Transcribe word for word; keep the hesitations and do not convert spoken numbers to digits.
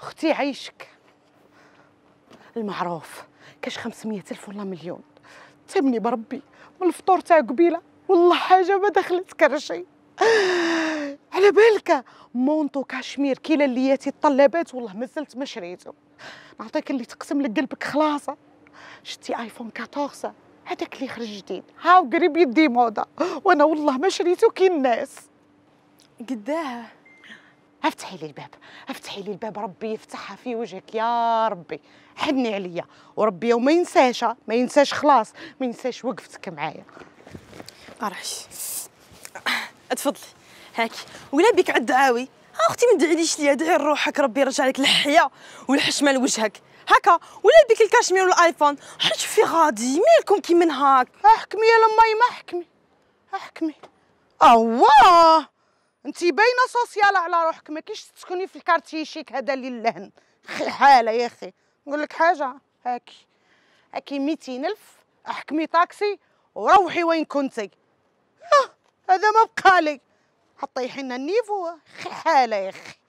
اختي عيشك المعروف كاش خمسمية ألف ولا مليون تبني بربي والفطور تاع قبيله والله حاجه ما دخلت كرشي. على بالك مونتو كاشمير كلا اللي ياتي الطلبات والله مازلت ما شريته. نعطيك اللي تقسم لك قلبك خلاصه. شتي ايفون أربعطاش هذاك اللي خرج جديد هاو قريب يدي موضه وانا والله ما شريته كي الناس. قداه؟ افتحي لي الباب افتحي لي الباب ربي يفتحها في وجهك يا ربي. حني عليا وربي وما ينساش ما ينساش خلاص ما ينساش وقفتك معايا. أرحش اتفضلي هاكي ولا بك عاد دعاوي اختي ما تدعيليش ليا دعي لروحك ربي يرجع لك الحياه والحشمه لوجهك هكا ولا بك الكاشمير والايفون حيت في غادي مالكم كي من هاك. احكمي يا لماي ما احكمي احكمي اواه انتي باينه سوسيال على روحك ما كاينش تسكني في الكارتي شيك هذا اللي اللهن خي حاله يا اخي. نقول لك حاجه هاكي هاكي ميتين ألف احكمي طاكسي وروحي وين كنتي. هذا ما بقالي حطي حنا النيفو خي حاله يا اخي.